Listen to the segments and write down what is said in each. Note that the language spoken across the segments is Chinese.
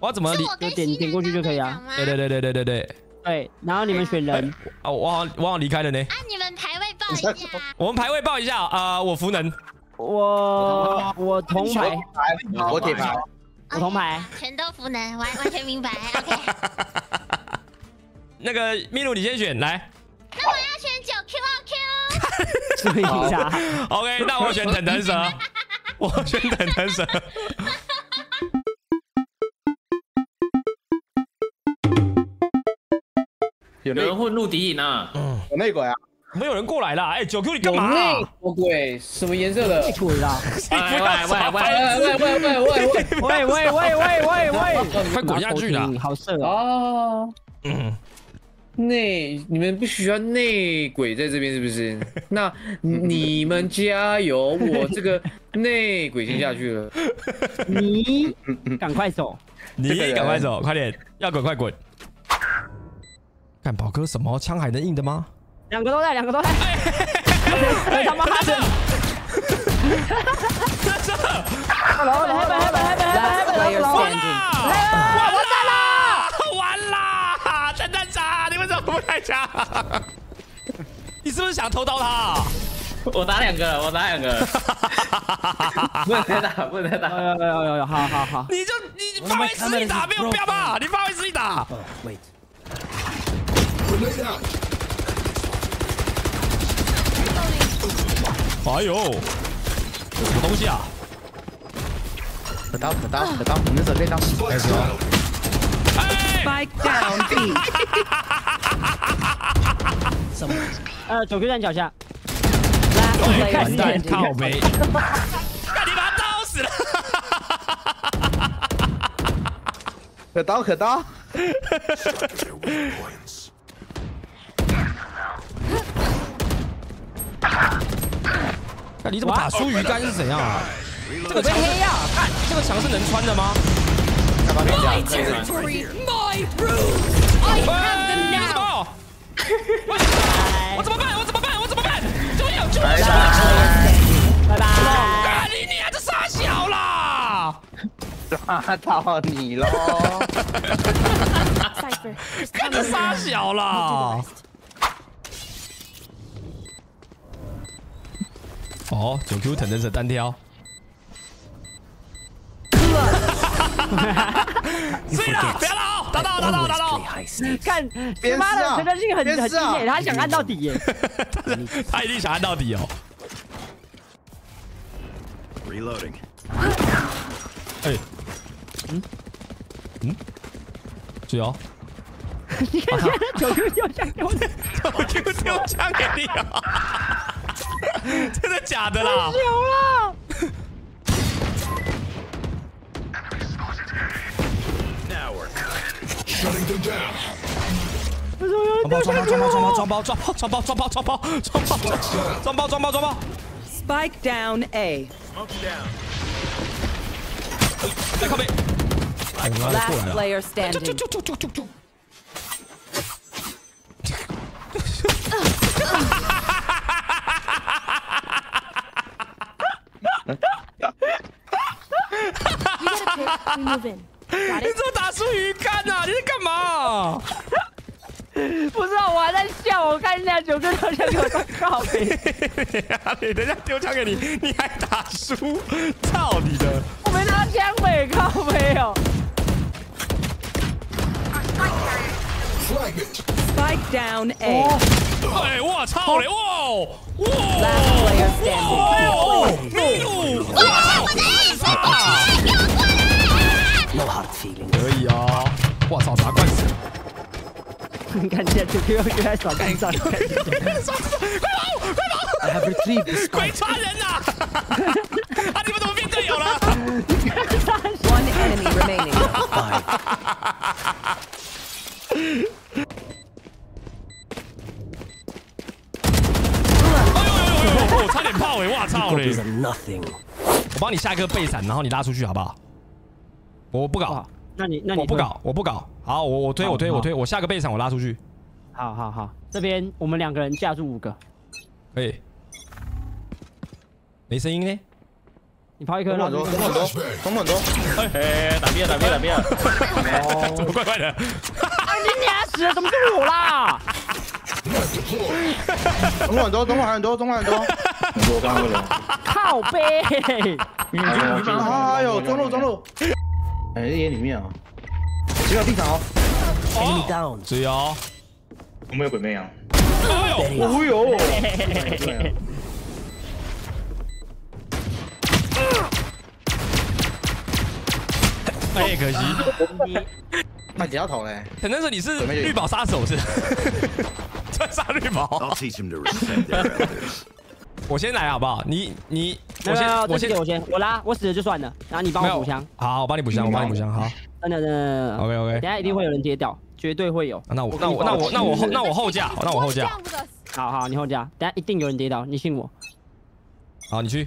我要怎么离？点过去就可以啊。对，然后你们选人。啊，我好像离开了呢。啊，你们排位报一下。我们排位报一下啊！我符能。我铜牌。我铁牌。我铜牌。全都符能，完全明白。OK。那个秘鲁，你先选来。那我要选9Q 2Q。注意一下。OK， 那我选腾腾蛇。我选腾腾蛇。 有人混入敌营啊！嗯，有内鬼啊！没有人过来啦！哎，九 Q 你干嘛？内鬼，什么颜色的？内鬼啦！喂！快滚下去啦！好色哦！嗯，你们不需要内鬼在这边是不是？那你们加油！我这个内鬼先下去了。你赶快走！你赶快走！快点，要滚快滚！ 干宝哥，什么枪还能硬的吗？两个都在，两个都在。他妈的！真的！完啦！蛋蛋渣，你们怎么不来家？你是不是想偷到他？我打两个。不能打。有，好。你发挥自己打，没有必要吧？你发挥自己打。 哎呦，这什么东西啊？可刀，你们手这刀。开始哦。Spike down B。什么？9Q站脚下。完蛋，靠没。看你把他刀死了。可刀。 你怎么打输鱼竿是怎样啊？这个被黑啊！看这个墙是能穿的吗？干嘛被这样？我怎么办？救命！拜拜！干你娘！这傻小啦！抓到你喽！看这傻小啦！ 哦，9Q 腾腾蛇单挑，碎了，不要打哦，打到，看，妈的，陈德信很低耶，他想按到底耶，他一定想按到底哦。Reloading， 哎，只有。 你看，9Q 丢枪给我，9Q 丢枪给你啊！真的假的啦？有了！装包！Spike down A。在靠背。Last player standing。 你怎么打出鱼竿啊？你在干嘛？不知道，我还在笑。我看人家9Q丢枪给我当靠背，人家丢枪给你，你还打输，操你的！我没拿枪背，靠背哦。Spike down A。哎，我操嘞！哇！没路！哇！ 可以啊！哇操，砸罐子！你看这 9Q 又越来越少干仗，快跑！鬼抓人呐！啊，你们怎么变队友了 ？One enemy remaining. 哎呦！差点炮哎！哇操嘞！我帮你下一颗背闪，然后你拉出去好不好？ 我不搞，那你我不搞，好，我推，我下个背场我拉出去。好，这边我们两个人架住5个，可以。没声音呢？你抛一颗，然后很多，哎，打别，怎么怪的？哎，你俩死了，怎么是我啦？中路很多，我刚过来。靠背，哎呦，中路，哎，眼里面啊，只有地上哦，只有，我没有鬼魅啊，哎呦。 太可惜，卖几条头嘞？陈教授，你是绿宝杀手是？专杀绿宝。我先来好不好？我先，我死了就算了，然后你帮我补枪。好，我帮你补枪，好。真的。OK。等下一定会有人跌倒，绝对会有。那我后架，好，你后架，等下一定有人跌倒，你信我。好，你去。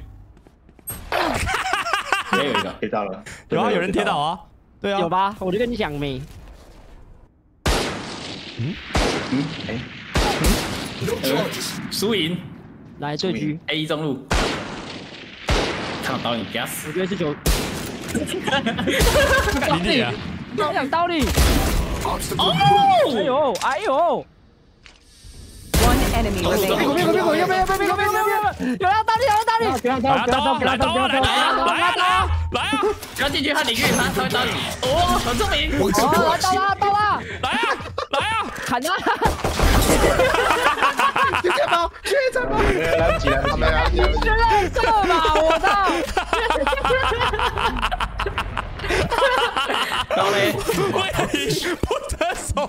也有一个跌倒了，有啊，有人跌倒啊，对啊，有吧？我就跟你讲没。输赢，来对狙 A 中路，看我刀你，给他死。我觉得是9。你点啊！我想刀你。哦！哎呦！ 有人要打你！手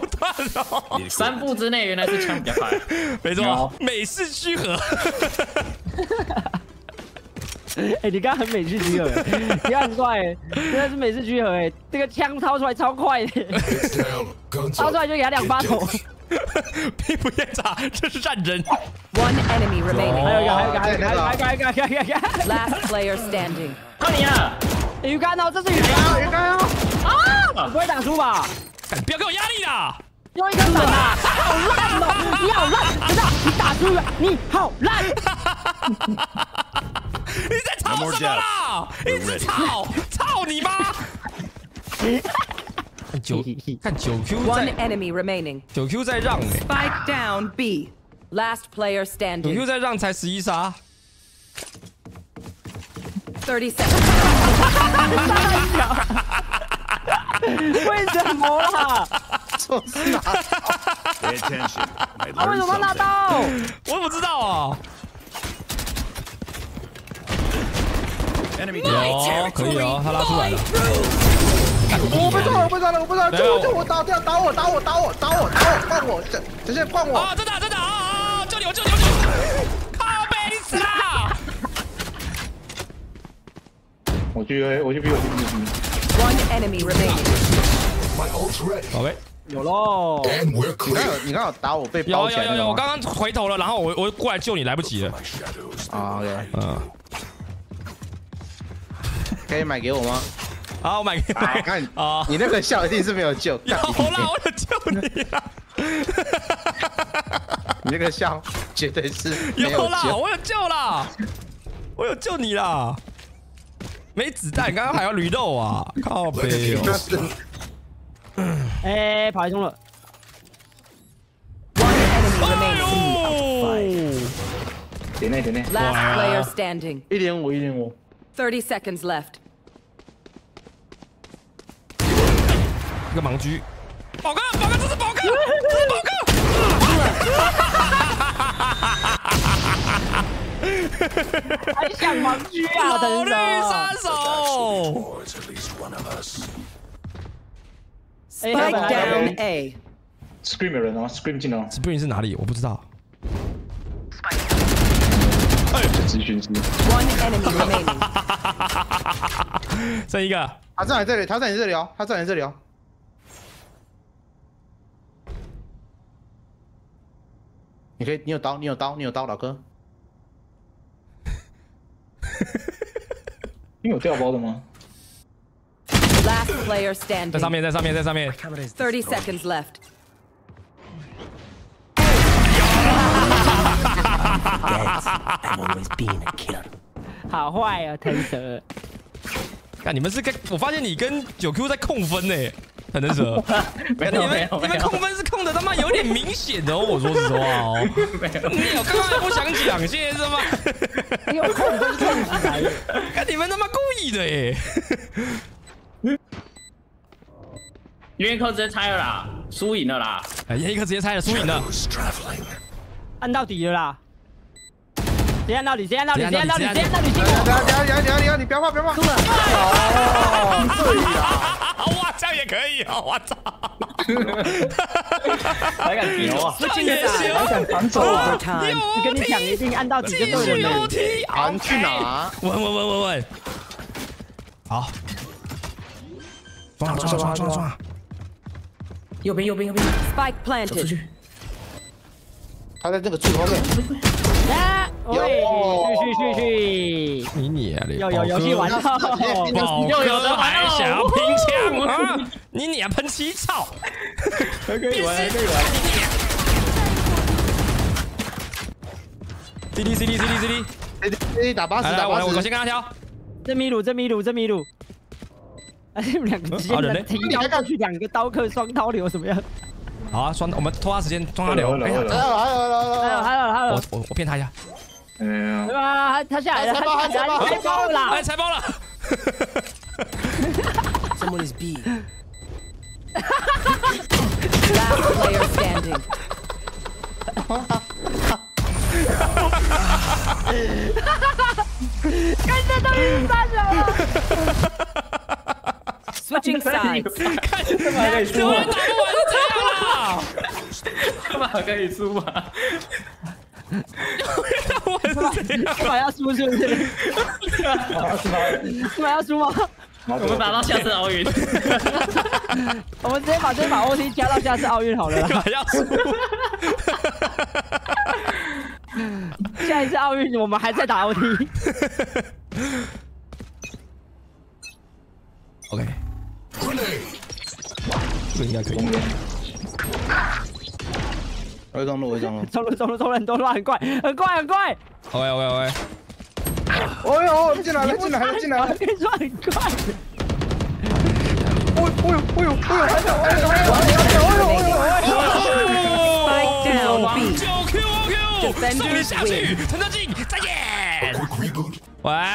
段哦，三步之内原来是枪比较快，没错，美式聚合。哎，你刚刚很美式聚合，你看很快，真的是美式聚合哎，这个枪掏出来超快的，掏出来就给他2发头。屁股越炸，这是战争。One enemy remaining。还有一个。Last player standing。看你啊，鱼竿哦，这是鱼竿哦。啊，不会打输吧？ 不要给我压力啦！用一个伞啊！好烂哦！你好烂！真的，你打输了，你好烂！你在吵什么啦？一直吵，操你妈！看九 Q 在 ，One enemy remaining。九 Q 在让哎。Spike down B. Last player standing。九 Q 在让才11杀。37。 为什么啦？就是拿刀。为什么拿刀？我不知道啊。有，可以哦，他拉出来了。我被撞了！就我打我！换我！直接换我！啊，真的啊！救你！靠背，你死啦！我去比。 One enemy remaining. My ult's ready. 好嘞，有喽。你刚好打我被包起来了。有，我刚刚回头了，然后我过来救你，来不及了。啊，可以买给我吗？好，我买给你。看啊，你那个笑一定是没有救。有啦，我有救你啦。你那个笑绝对是没有啦，我有救啦，我有救你啦。 没子弹，刚刚还要驴肉啊！靠北哦！哎，跑来中了！哎呦！点内 ！Last player standing。1.5，1.5。30 seconds left。一个盲狙。宝哥，这是宝哥！ 还想盲狙啊！老绿杀手。Spike down A。Scream 有人哦 ，Scream 进哦。Scream 是哪里？我不知道。哎，咨询师。One enemy remaining。剩一个。他站在这里哦。你可以，你有刀，老哥。 你有掉包的吗？ Last player standing。在上面。30 seconds left。好坏啊，腾蛇！看你们是跟，我发现你跟9Q 在控分呢、欸，腾蛇。没有没有，你们控分是控的他妈有点明显的哦，我说实话哦。没有，你有刚刚不想讲，现在是吗？有控分控起来，看你们他妈故意的耶、欸！元一科直接拆了啦，输赢了啦！哎，元一科直接拆了，输赢了，按到底了啦！ 直接按到底，等下，你不要怕，中了！哦，对呀，哇，这样也可以哦，我操！还敢牛啊？不进的，还敢防守啊？我跟你讲，一定按到底就对了。扛去哪？稳！好，撞！右边 ，Spike planted， 走出去。他在那个最后面。 啊！去！你有游戏玩到，又有的还想要拼枪啊！你啊喷漆操！可以玩。CD 打80打80，我先跟他挑。这米鲁，哎，你们两个直接提刀过去，两个刀客双刀流什么样？ 好啊，我们拖他时间，装他流。还有，我骗他一下。对吧？他下来了，他拆包了，拆包了。Someone is B. Last player standing. 看这到底是啥人？ Switching sides， 看什么可以输啊？干嘛可以输啊？干嘛要输吗？我们打到下次奥运，我们直接把这把 OT 加到下次奥运好了。干嘛要输？下一次奥运我们还在打 OT。OK， 这个应该可以。我中路，中路，很快。喂！哎呦，进来了！很快。哎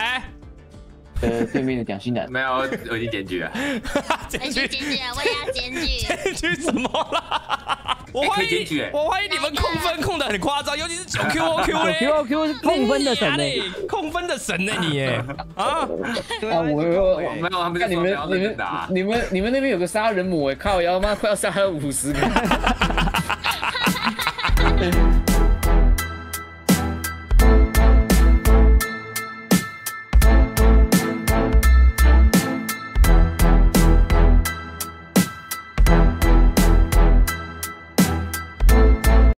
呦！对面的蒋欣然没有，我已经检举了。检举，我也要检举。检举什么啦？我怀疑你们控分控的很夸张，尤其是9Q OQ 是控分的神嘞，你哎啊！我没有，没有，你们那边有个杀人魔哎，靠，我他妈快要杀了50个。